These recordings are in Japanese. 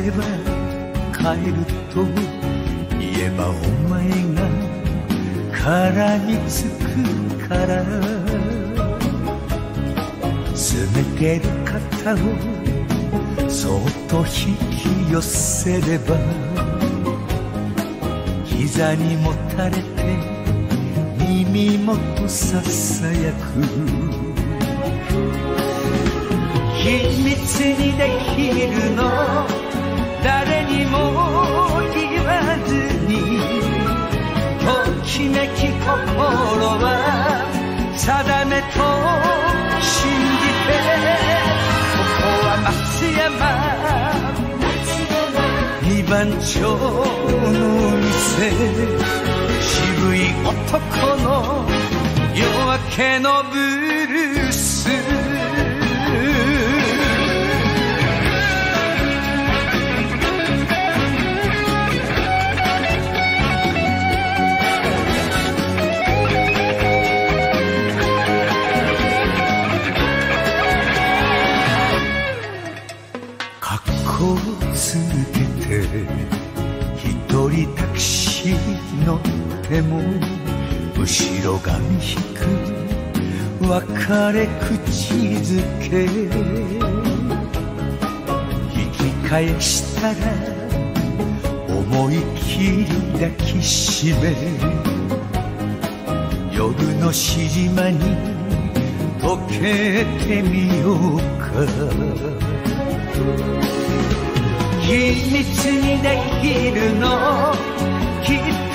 れば帰ると言えばお前が絡みつくから、冷てる肩をそっと引き寄せれば膝にもたれて耳元ささやく、秘密にできるの誰にも言わずに、ときめき心は定めと信じて、ここは松山二番町の店、渋い男の夜明けのブルース。一人タクシー乗っても後ろ髪引く別れ口づけ、引き返したら思い切り抱きしめ、夜の尻間に溶けてみようか、秘密にできるのきっと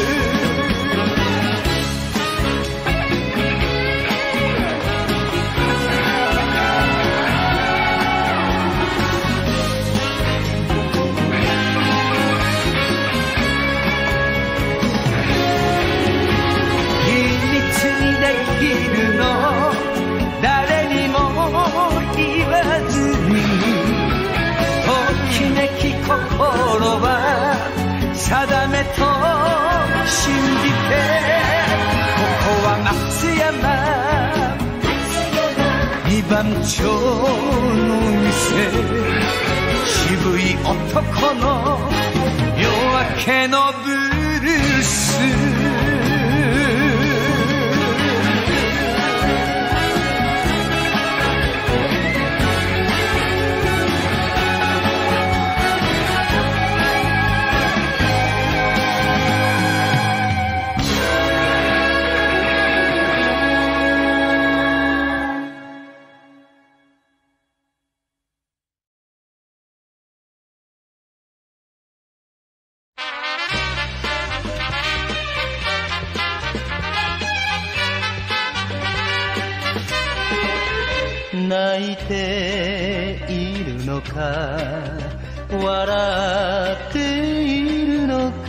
定めと信じて、ここは松山二番町の店、渋い男の夜明けのブルース。泣いているのか笑っているのか、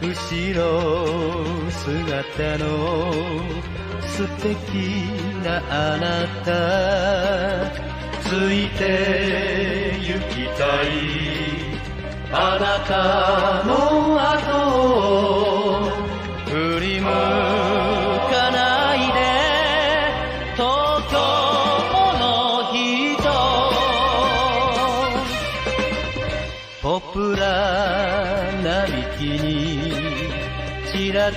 後ろ姿の素敵なあなた、ついて行きたいあなたの後を振り向くちらつ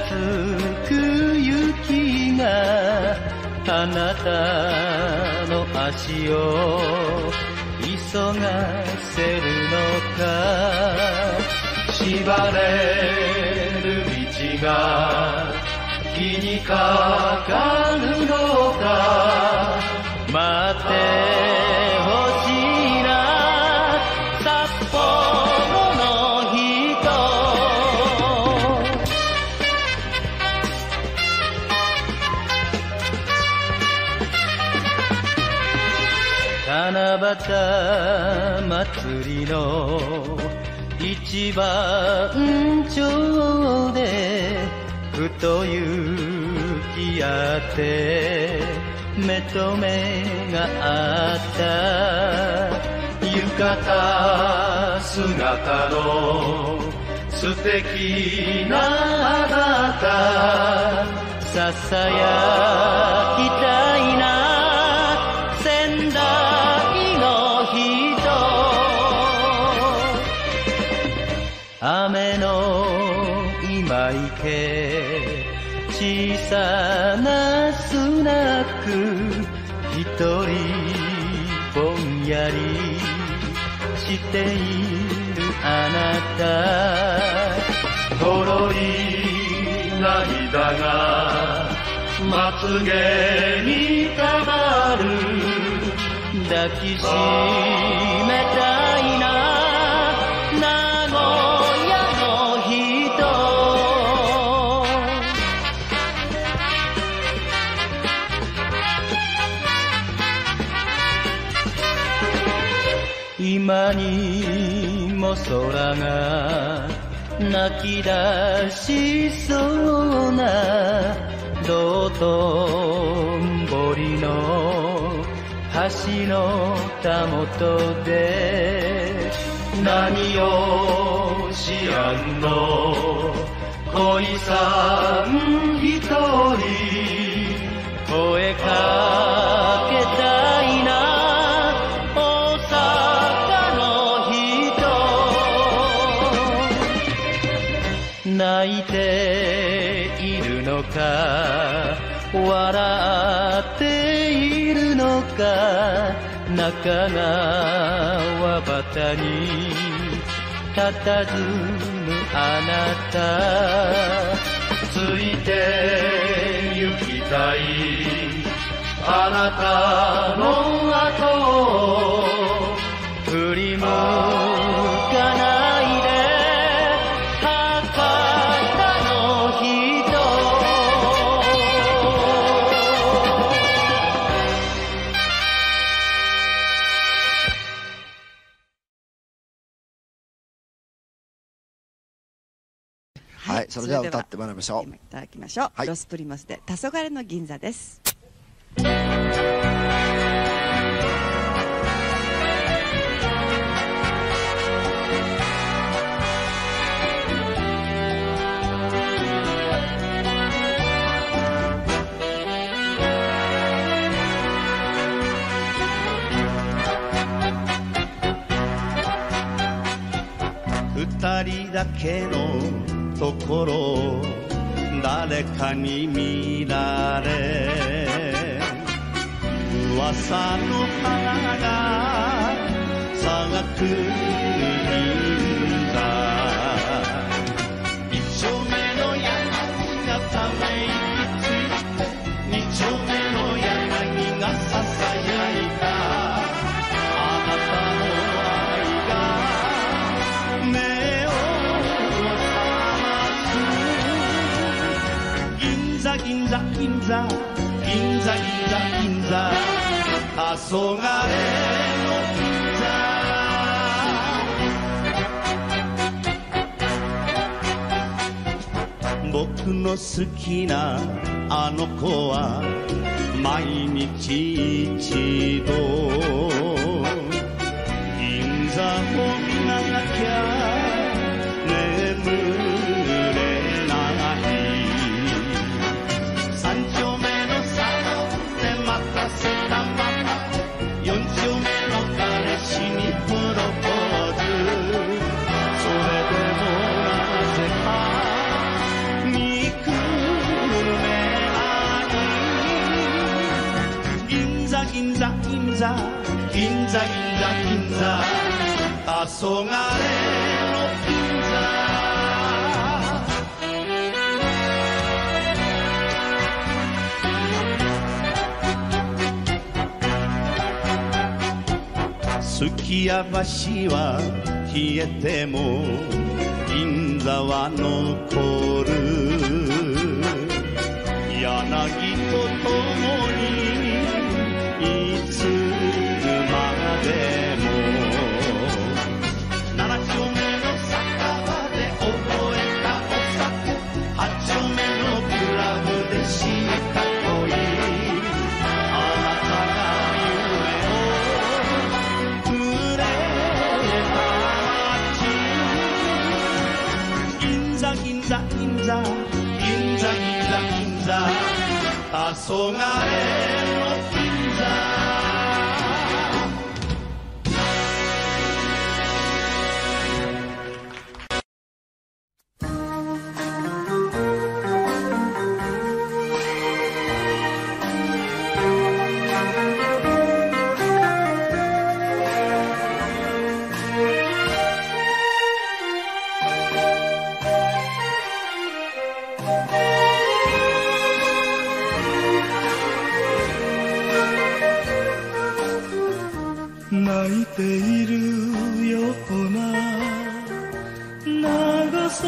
く雪があなたの足を急がせるのか、縛れる道が気にかかるのか、待ってほしいな札幌祭りの一番町で力と勇気あって目と目があった浴衣姿の素敵なあなたささやきたいな仙台の人雨の今行け小さなスナック一人ぼんやりしているあなたとろり涙がまつげにたまる抱きしめたいな今にも空が泣き出しそうな道頓堀の橋のたもとで何を知らんの恋さん一人声かけたいな泣いているのか笑っているのか中川端に佇むあなたついて行きたいあなたの後を振り向かないそれでは歌ってまいりましょう。いただきましょう。はい、ロス・プリモスで「黄昏の銀座」です。二人だけのところ誰かに見られ噂の花が咲く銀座一丁目の柳がため息ついて二丁目の柳がささやいたあなたの愛が目を銀座銀座銀座銀座銀座黄昏の銀座僕の好きなあの子は毎日一度銀座を見なきゃ眠る銀座銀座銀座銀座銀座黄昏の銀座数寄屋橋は消えても銀座は残る柳と共にでも七丁目の酒場で覚えたお酒八丁目の銀座銀座銀座黄昏の銀座 泣いているような長崎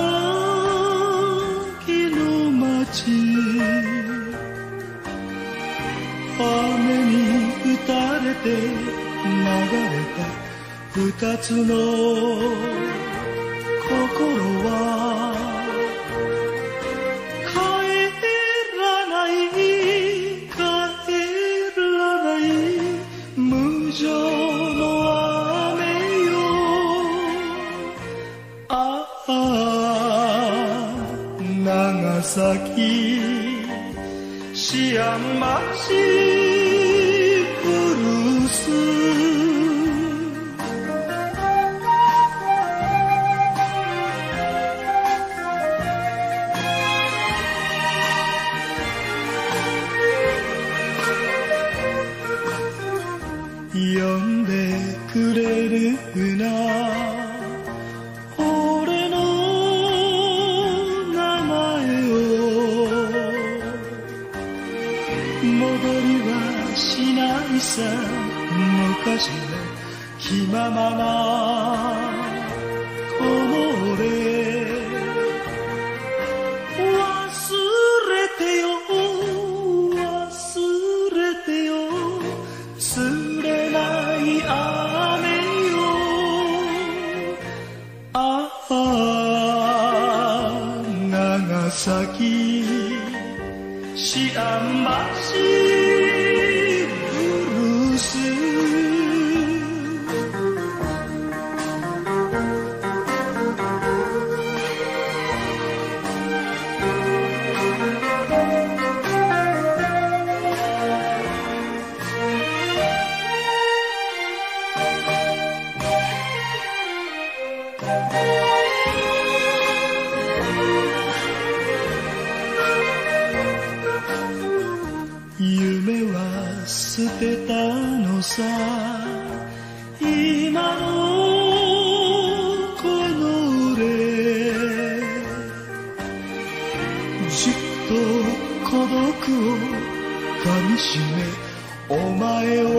の街雨に打たれて流れた二つの心は帰らない帰らない無情 Nagasaki, Shiamashi kurusu. Yonde kureru na. 昔の気ままなこの俺忘れてよ釣れない雨よああ長崎幸せ 捨てたのさ今のこの俺じっと孤独をかみしめお前を好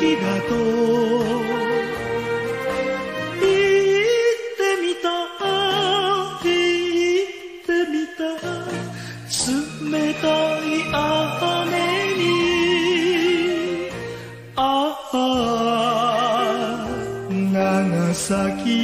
きだと言ってみた言ってみた冷たい雨 Nagasaki,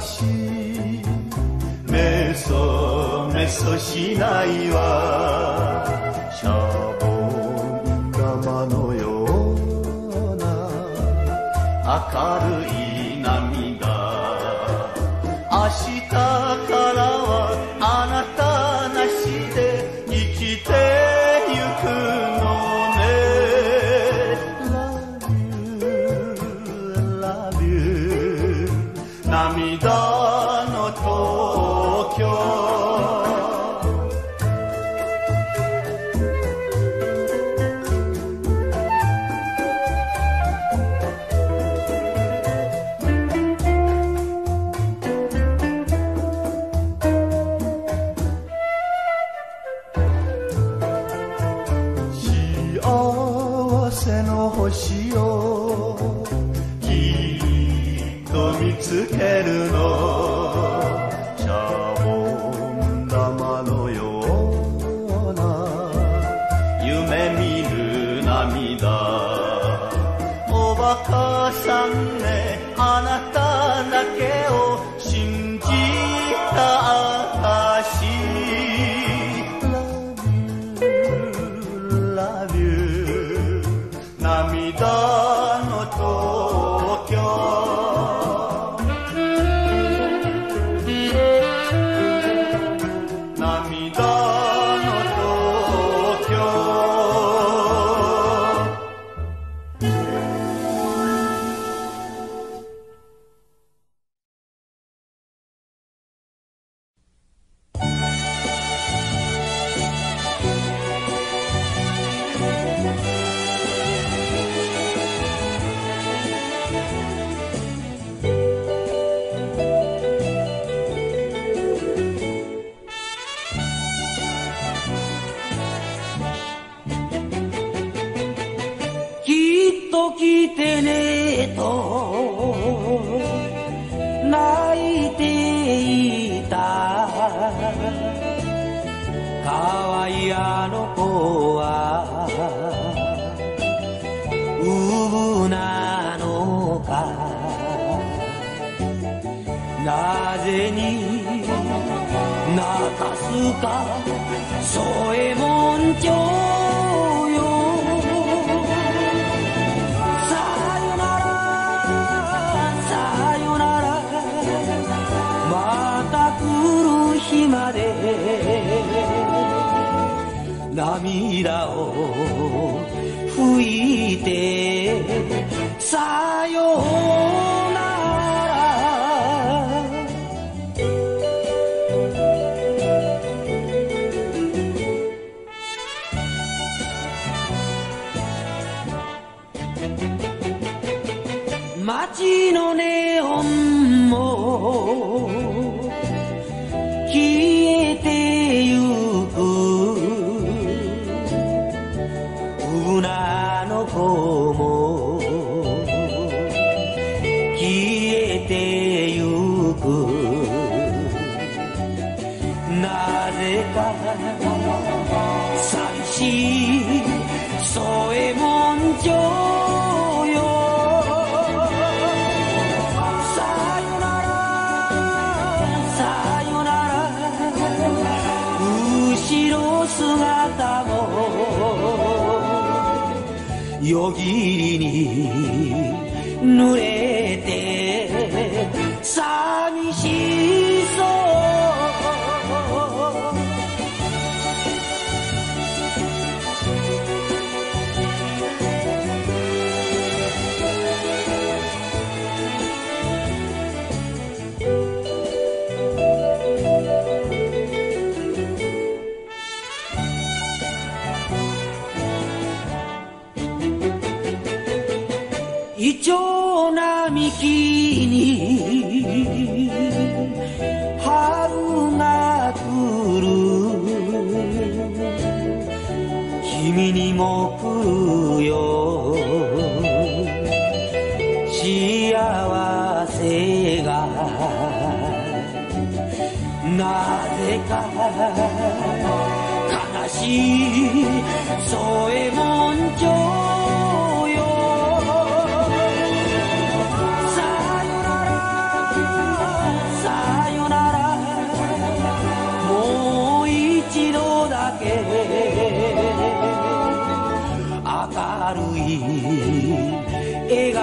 しいめそめそしないわシャボン玉のような明るい涙明日からはあなたなしで生きてゆくの涙の東京幸せの星を見つけるのシャボン玉のような夢見る涙おバカさんねあなただけを信じた私 Love you, love you 涙の東京来てねえと泣いていた可愛いあの子はウブなのかなぜに泣かすか宗右衛門町涙を拭いてさようなら街のネオンも消えてゆく寂しい宗右衛門町よさよならさよなら後ろ姿もよぎりに濡れて寂しそうイチョウ並木に春が来る君にも来るよ幸せがなぜか悲しい宗右衛門町よだけ明るい笑顔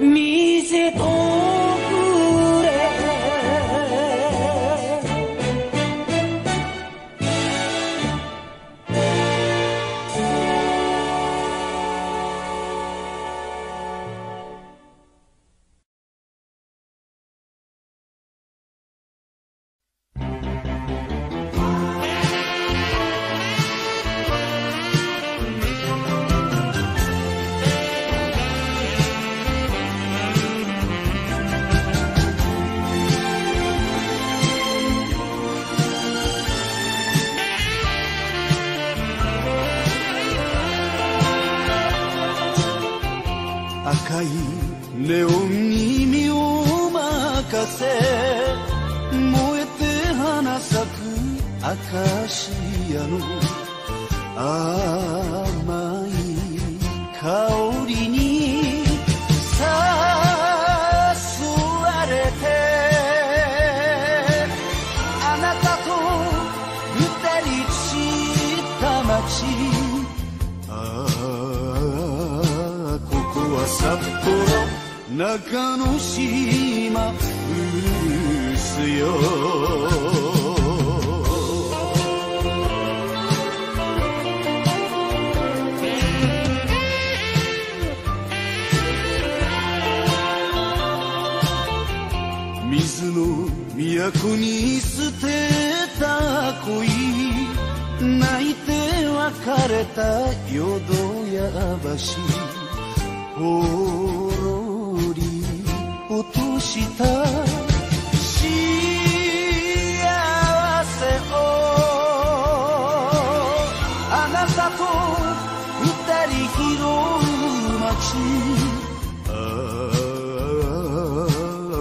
見せとくれレオンに身を任せ燃えて花咲くアカシアの甘い香りに誘われてあなたと二人した街ああここは札幌中の島うるすよ水の都に捨てた恋泣いて別れた淀屋橋ほら落とした幸せをあなたと二人拾う街あ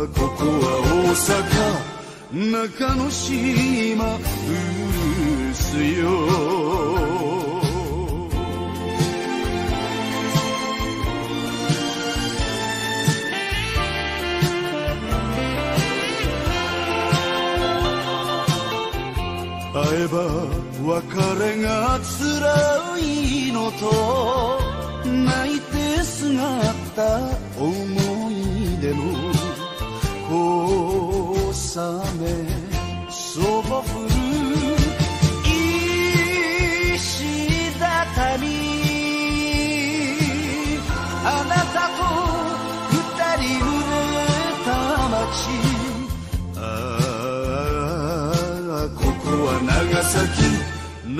あここは大阪中之島うるすよ会えば別れが辛いのと泣いてすがった思い出の小雨そぼ降る石畳あなたと二人濡れた街長崎中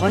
欲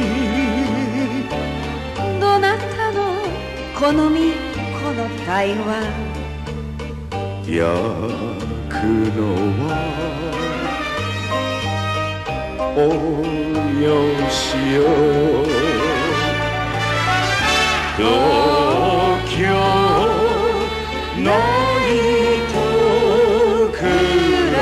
ないどなたの好みこの対話焼くのはおよしよ東京ナイトクラ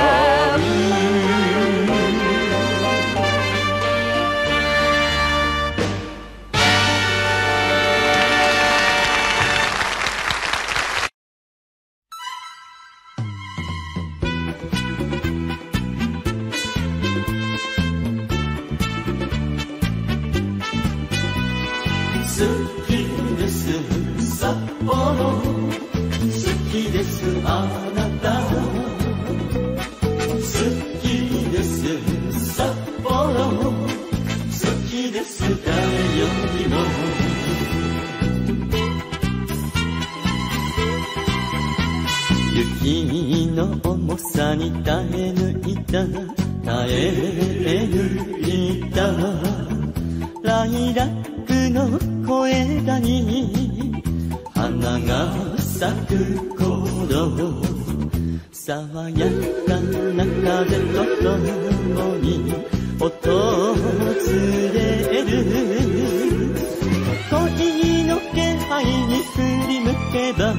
飲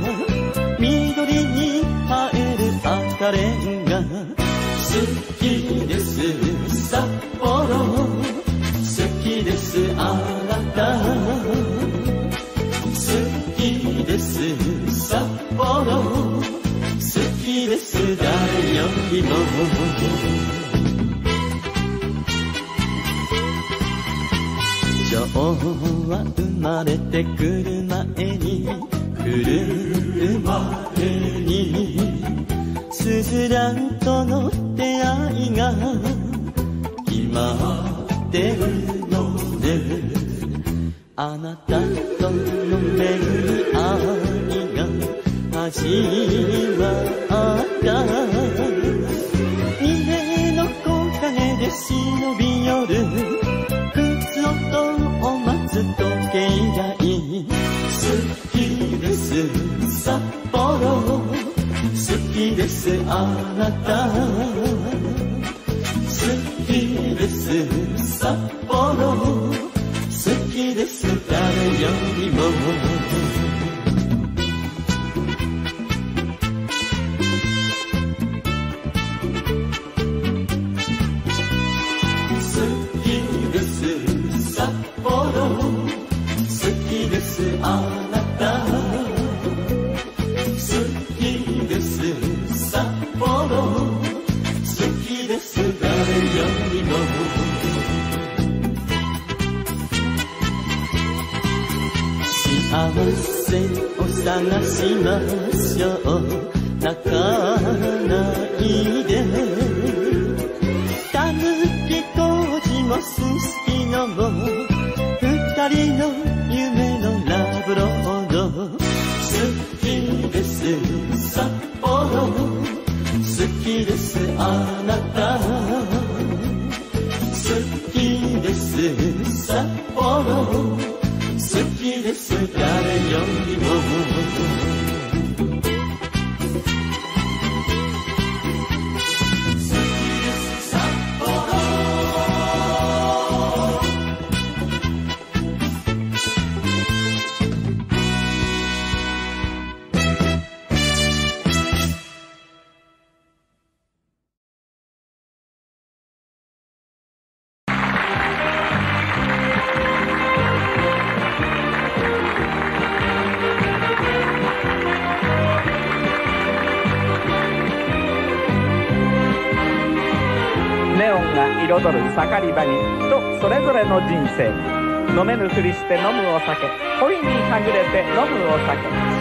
めぬふりして飲むお酒、恋にはぐれて飲むお酒、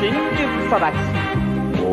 新宿育ち。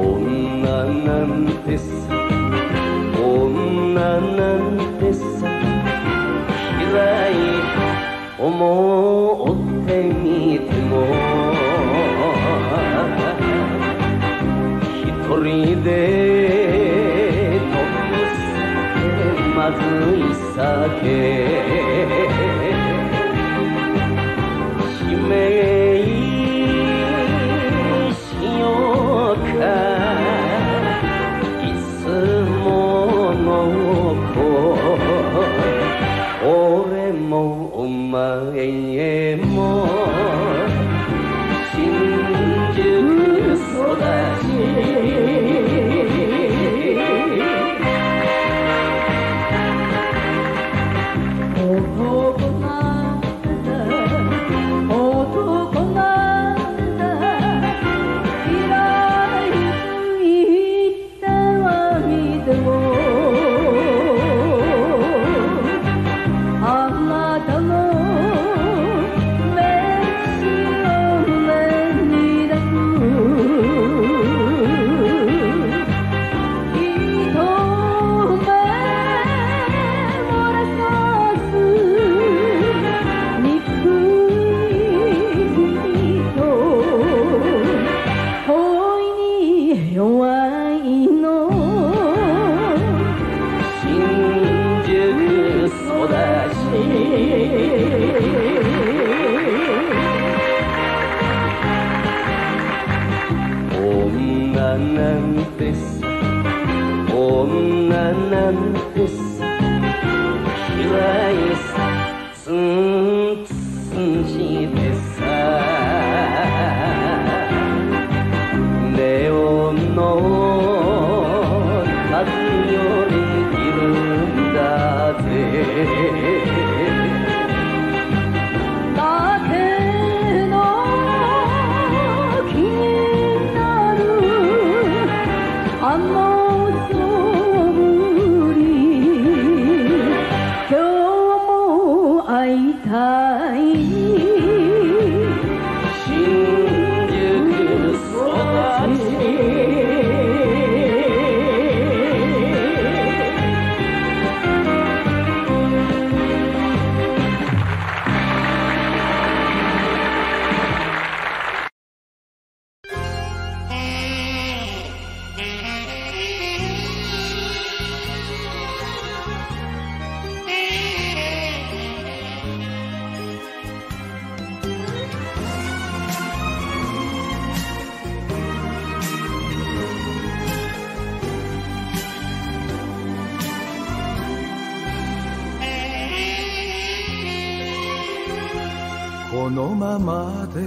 このままで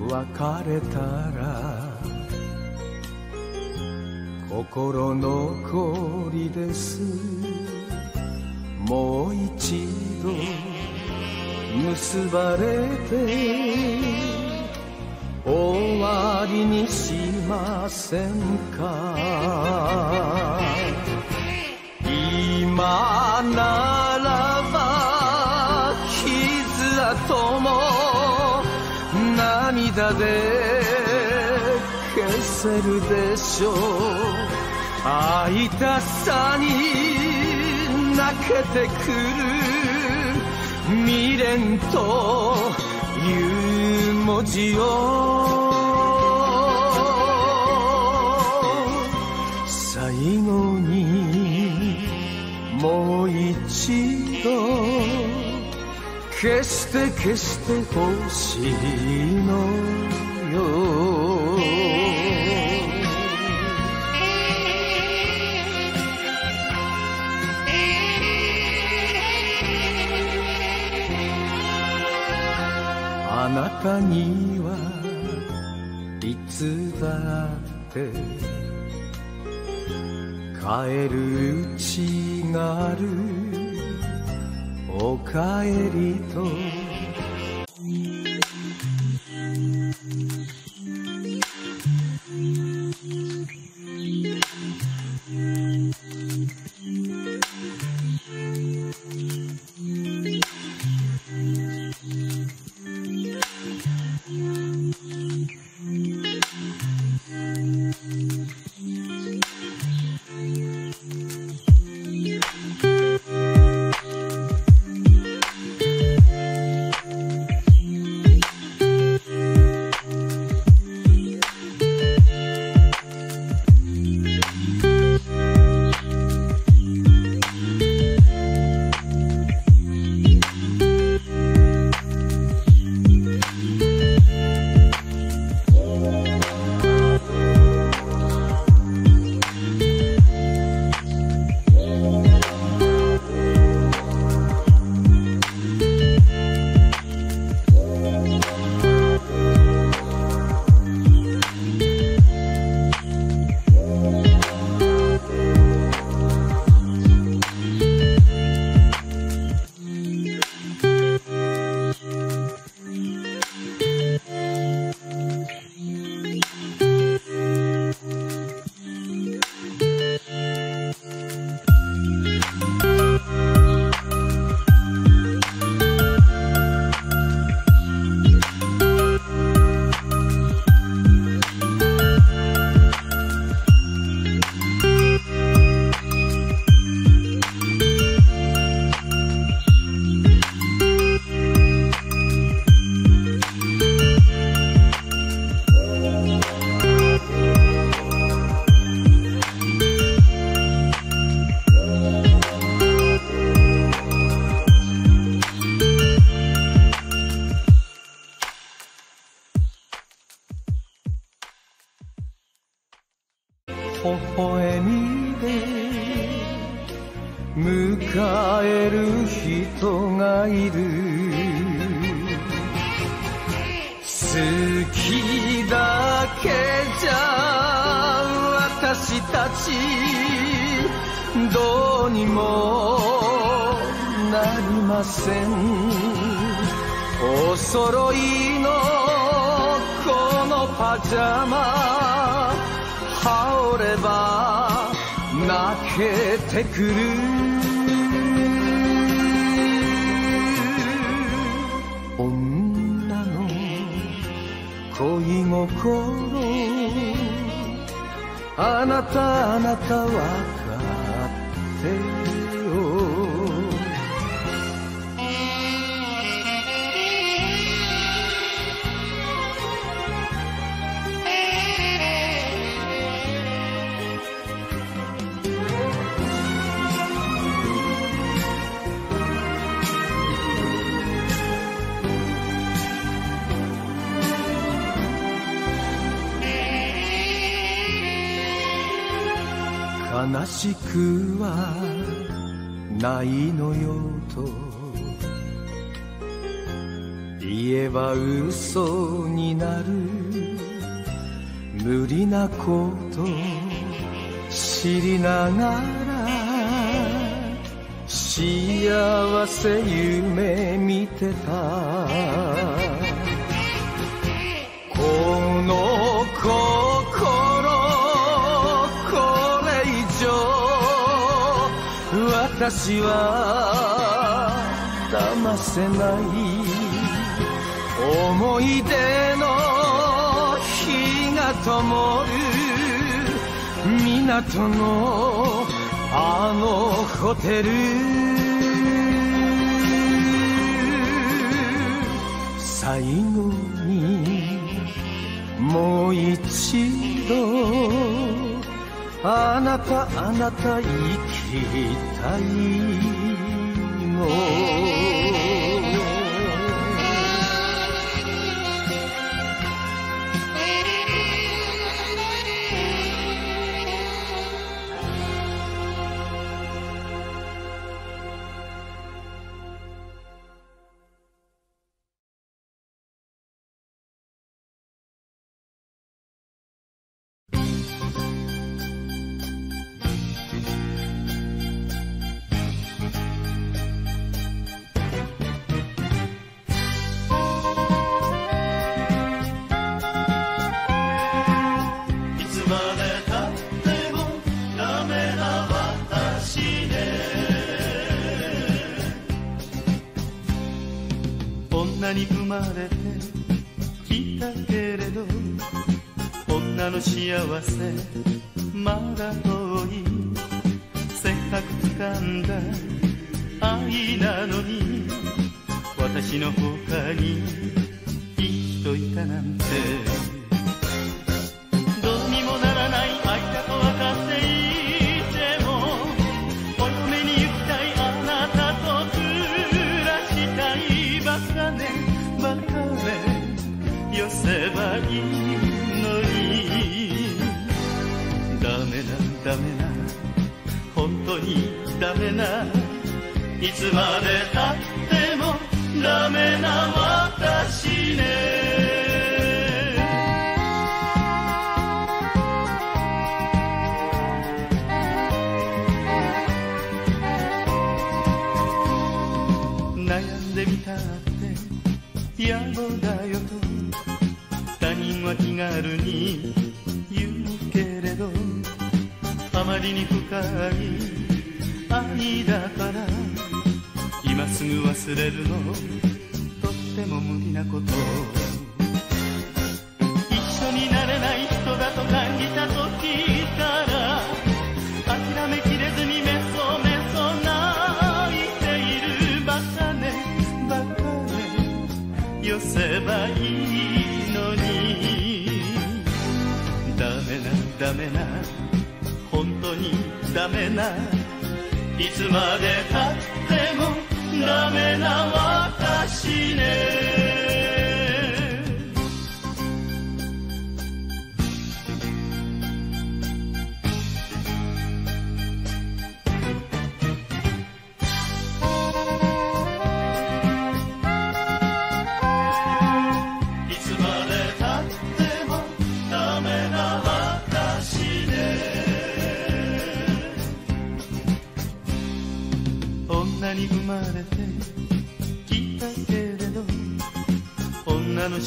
別れたら心残りです。もう一度結ばれて終わりにしませんか。今ならとも涙で消せるでしょう。会いたさに泣けてくる未練という文字を最後にもう一度消して消してほしいのよ。あなたにはいつだって帰るうちがある。おかえりと微笑みで迎える人がいる。好きだけじゃ私たちどうにもなりません。お揃いのこのパジャマ羽織れば泣けてくる。恋心あなたわかってよ。悲しくはないのよと言えば嘘になる。無理なこと知りながら幸せ夢見てた。この子私は騙せない。思い出の火が灯る港のあのホテル。最後にもう一度あなた生きたいの。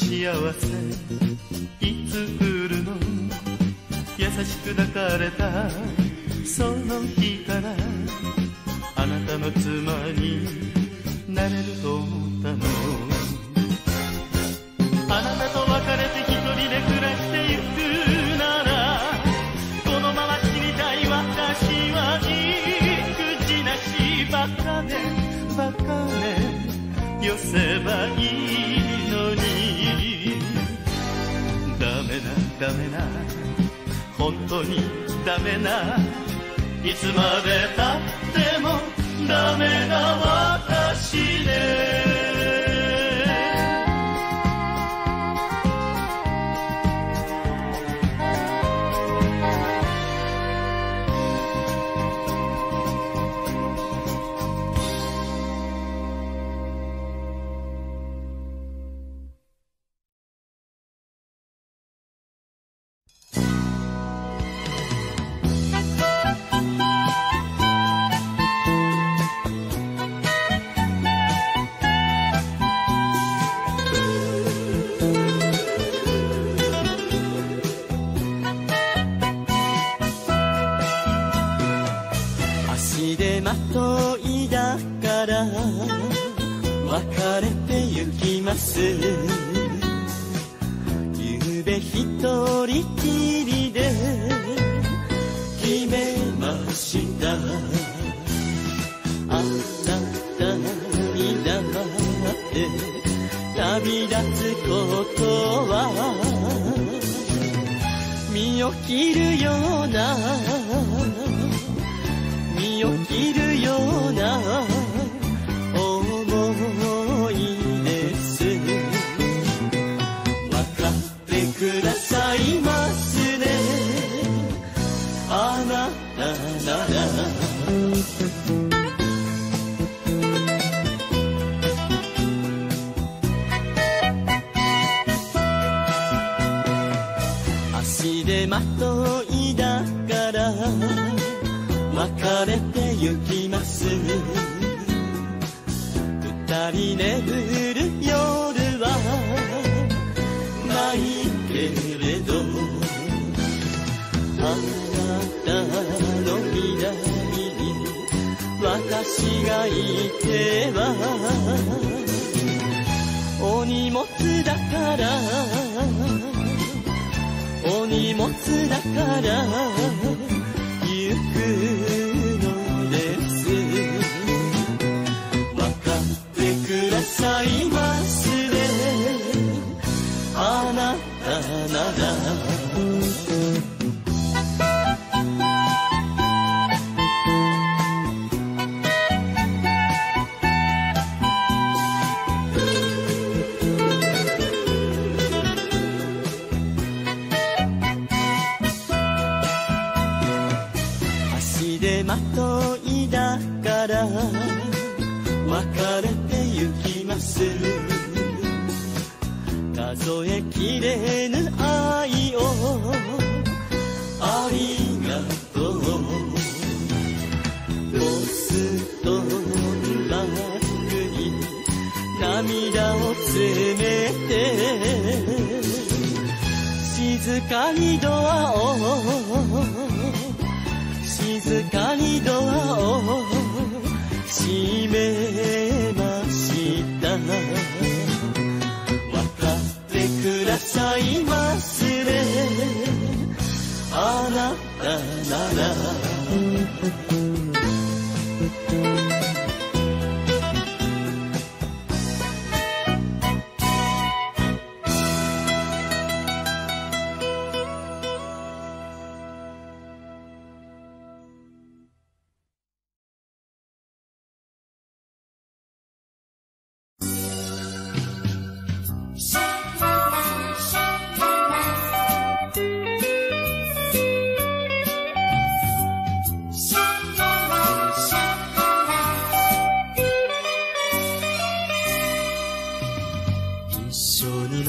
幸せいつ来るの優しく抱かれたその日からあなたの妻になれると思ったのあなたと別れて一人で暮らしてゆくならこのまま死にたい私は意気地なしバカねバカね寄せばいいダメな本当にダメないつまでたってもダメな私で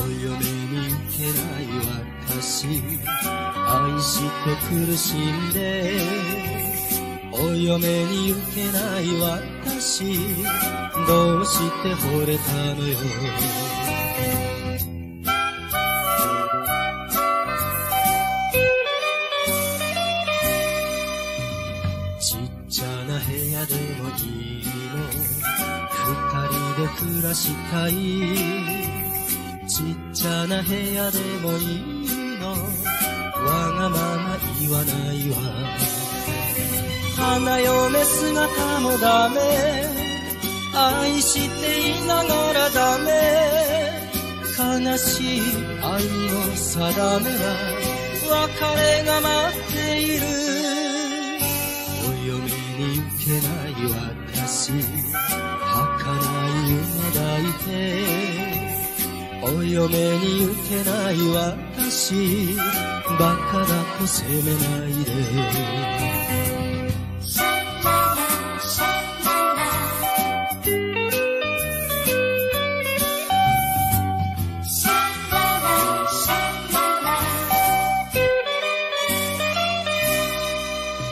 お嫁に行けない私、愛して苦しんで、お嫁に行けない私、どうして惚れたのよ。でもいいの、二人で暮らしたい。ちっちゃな部屋でもいいの、わがまま言わないわ。花嫁姿もダメ、愛していながらダメ、悲しい愛の定めは別れが待っている。行けない私、儚い夢抱いて、お嫁に行けない私、バカだと責めないで。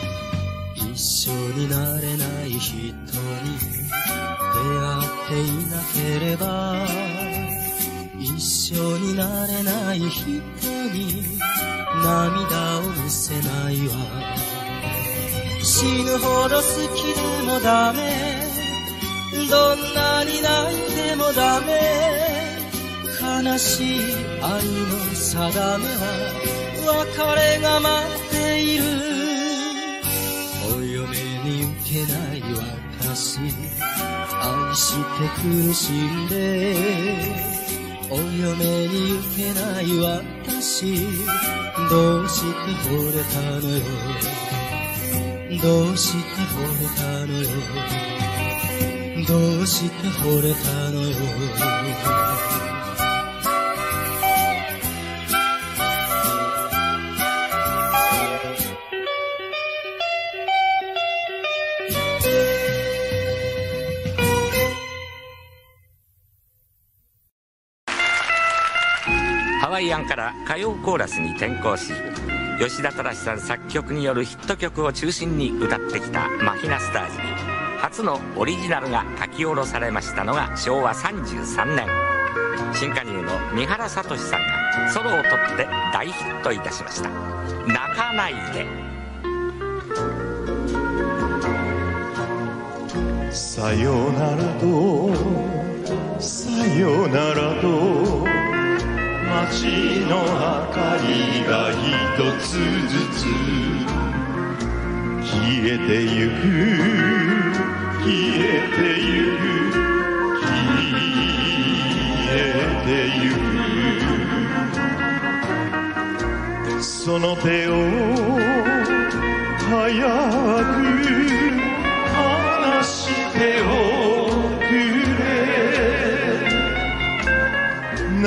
一緒になれない人に出会っていなければ、一緒になれない人に涙を見せないわ。死ぬほど好きでもダメ、どんなに泣いてもダメ、悲しい愛の定めは別れが待っている。いけない私、愛して苦しんで、お嫁に行けない私、どうして惚れたのよ、どうして惚れたのよ、どうして惚れたのよ。ハワイアンから歌謡コーラスに転向し、吉田正さん作曲によるヒット曲を中心に歌ってきたマヒナスタージに初のオリジナルが書き下ろされましたのが昭和33年。新加入の三原聡さんがソロを取って大ヒットいたしました「泣かないで」。さよならとさよならと街の明かりが一つずつ消えてゆく消えてゆく消えてゆく、その手を早く離しておくれ、涙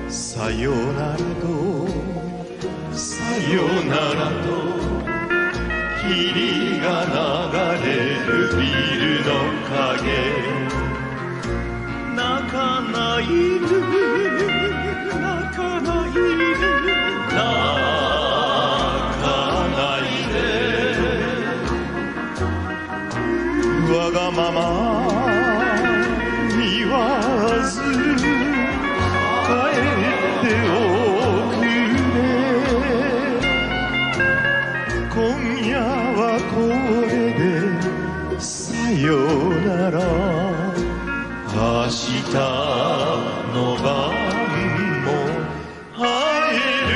さよならとさよならと霧が流れるビルの影、泣かないで泣かないで泣かないで、わがまま言わず帰っておくれ、これでさよなら、明日の晩も会える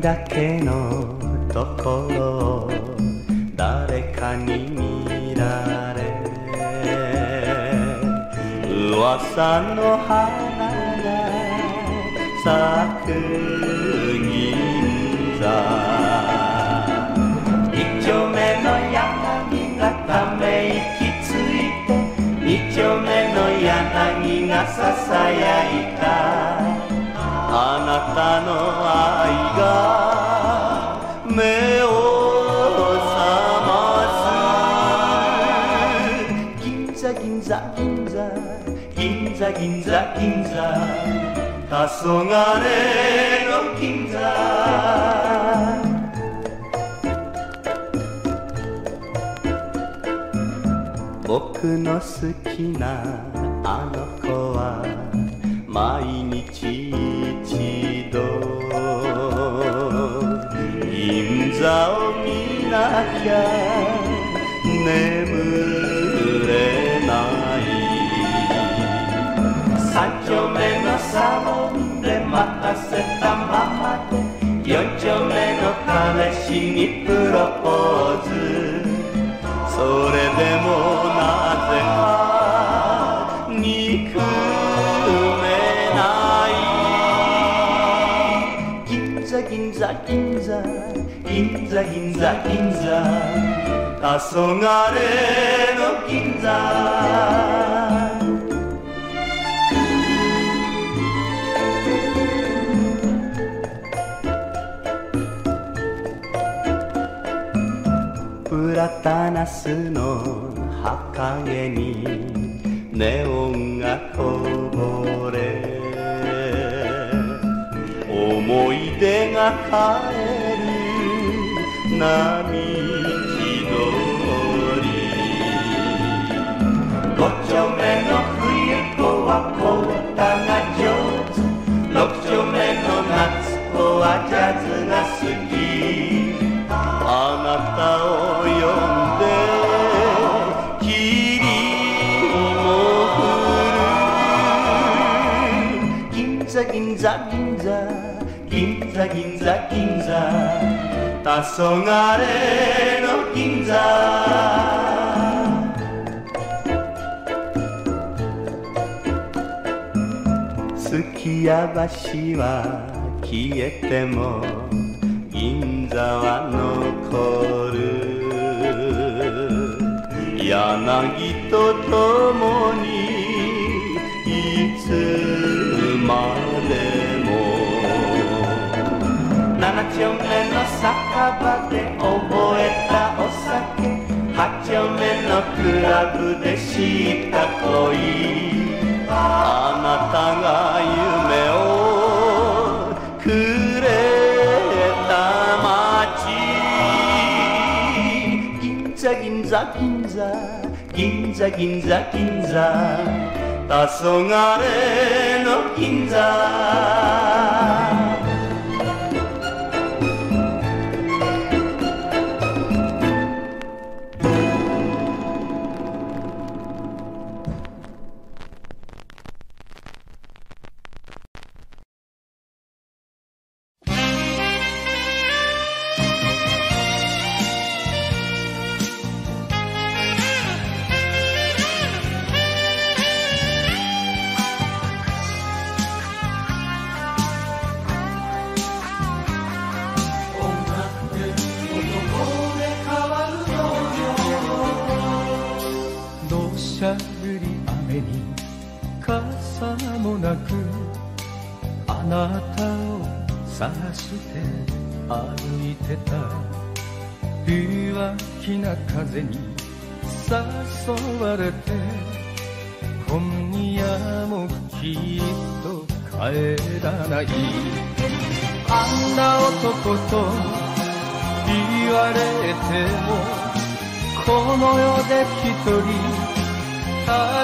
だけのところを誰かに見られ噂の花が咲く銀座一丁目の柳がため息ついて二丁目の柳がささやいたあなたの愛目を覚ます銀座銀座銀座銀座銀座銀座黄昏の銀座僕の好きなあの子は毎日一度銀座を見なきゃ眠れない三丁目のサロンで待たせたままで四丁目の彼氏にプロポーズそれでもなぜか憎めない銀座銀座銀座銀座銀座銀座黄昏の銀座プラタナスの葉陰にネオンがこぼれ思い出が帰る波千鳥五丁目の冬子は小唄が上手六丁目の夏子はジャズが好きあなたを呼んで銀座銀座銀座銀座銀座黄昏の銀座月や橋は消えても銀座は残る柳と共にいつまでも七丁目の酒場で覚えたお酒八丁目のクラブで知った恋あなたが夢をくれた街銀座銀座銀座銀座銀座銀座黄昏の銀座「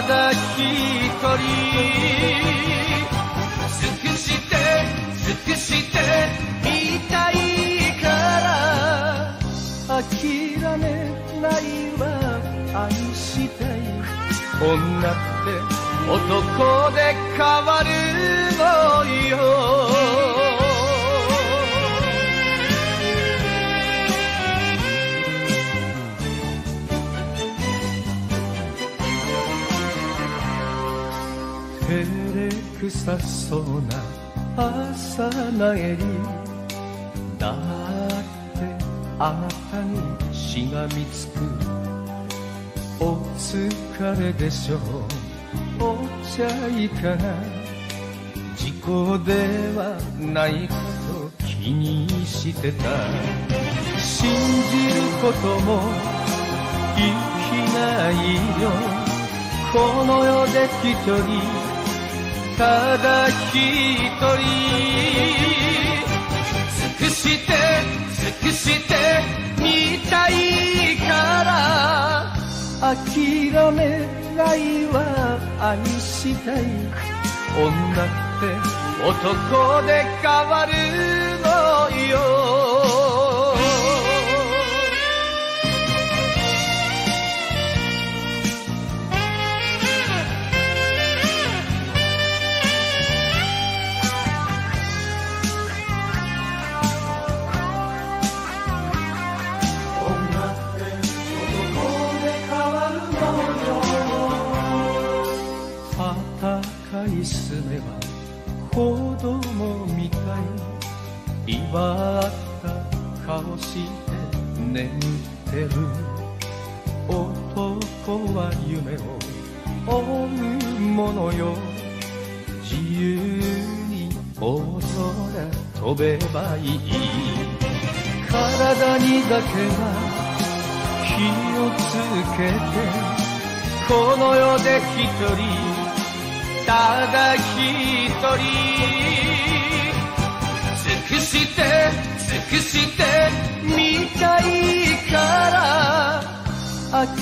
月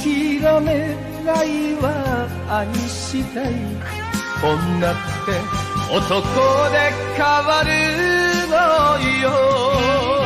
日がめ来は愛したい女って男で変わるのよ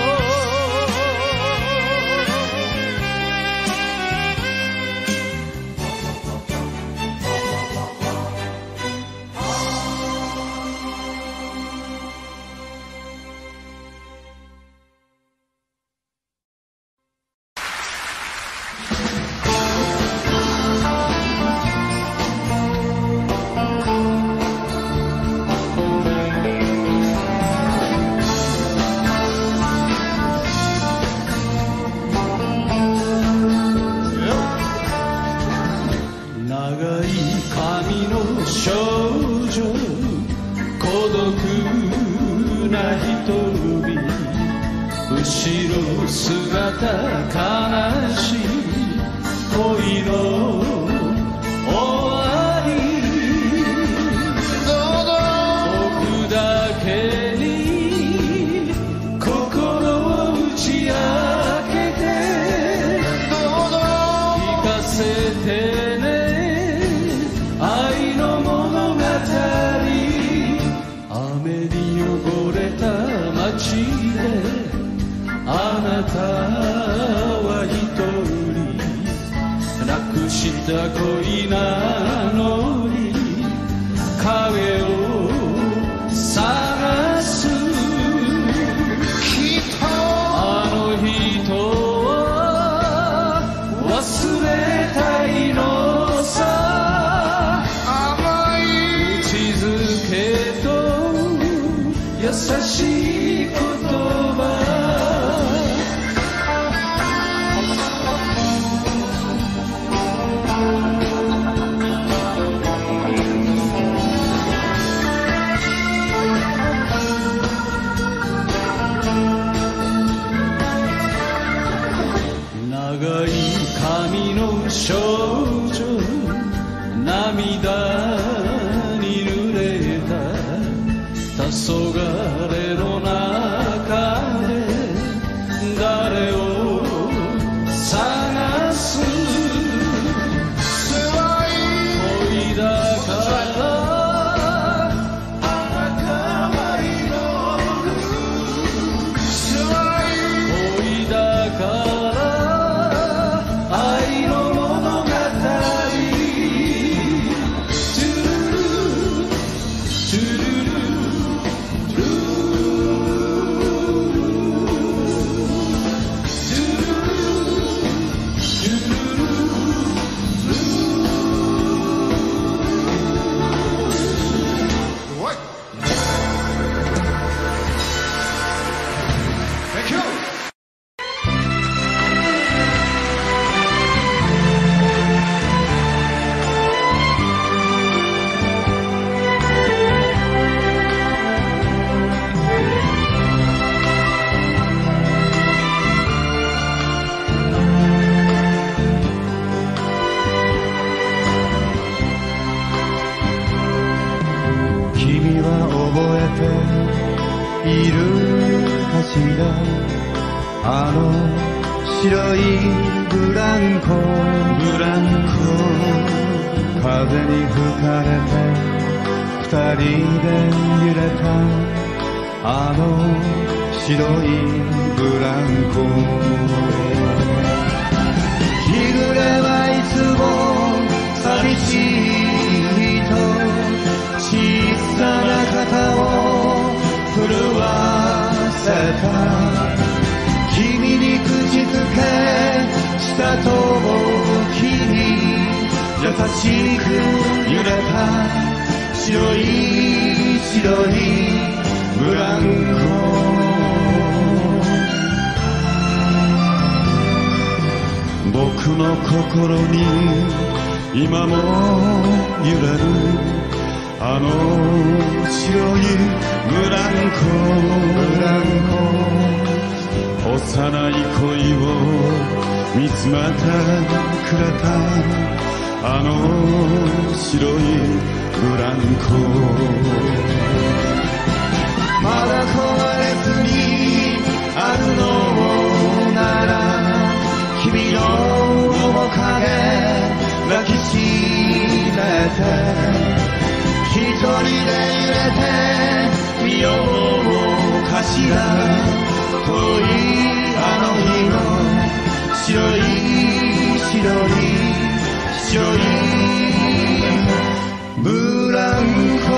ciudad. Oí ano hino, shiori, blanco.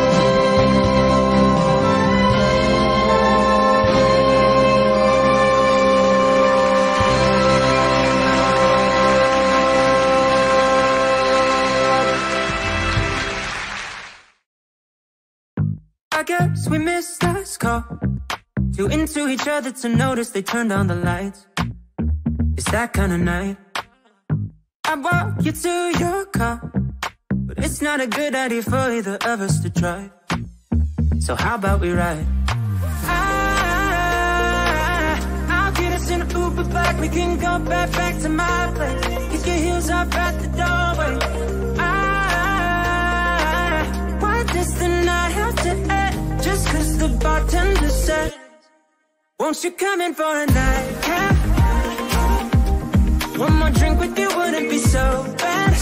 I guess we missed last call. Too into each other to notice they turned on the lights. It's that kind of night. I walk you to your car, but it's not a good idea for either of us to drive. So how about we ride? I'll get us in an Uber back. We can go back to my place. Kick your heels off at the doorway. Why does the night have to end? Just 'cause the bartender said, won't you come in for a night? Yeah. One more drink with you wouldn't be so bad.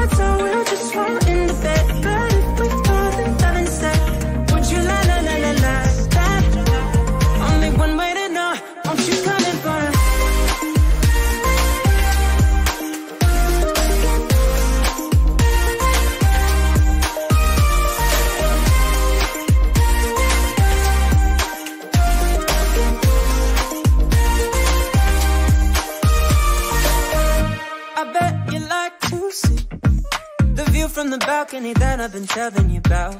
I thought we were just fall in the bed, but if we fall in love instead, would you la la la la la? That only one way to know. Won't you come in for a? From the balcony that I've been telling you about.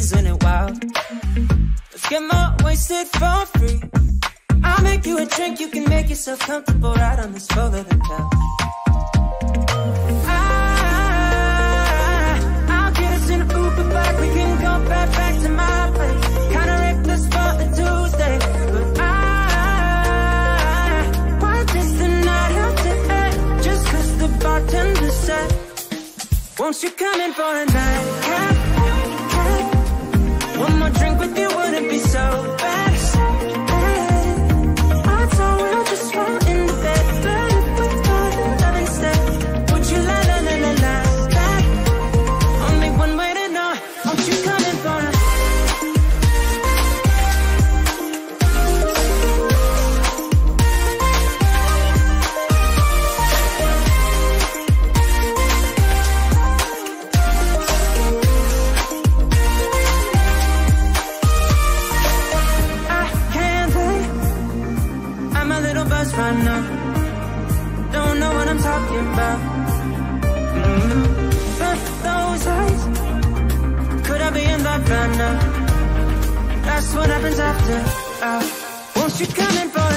Isn't it wild? Let's get more wasted for free. I'll make you a drink, you can make yourself comfortable right on this folded couch. I'll get us in an Uber back. We can go back to my place. Kinda reckless for a Tuesday, but why does the night have to end? Just 'cause the bartender said, won't you come in for a night? Yeah. One more drink with you wouldn't be so bad. Yeah. I thought we were just fall in the bed, but if we fall in love instead, would you la la la la la? Yeah. Only one way to know. Won't you come in for a? Right now, don't know what I'm talking about. But those eyes, could I be in love right now? That's what happens after. Won't you come in for?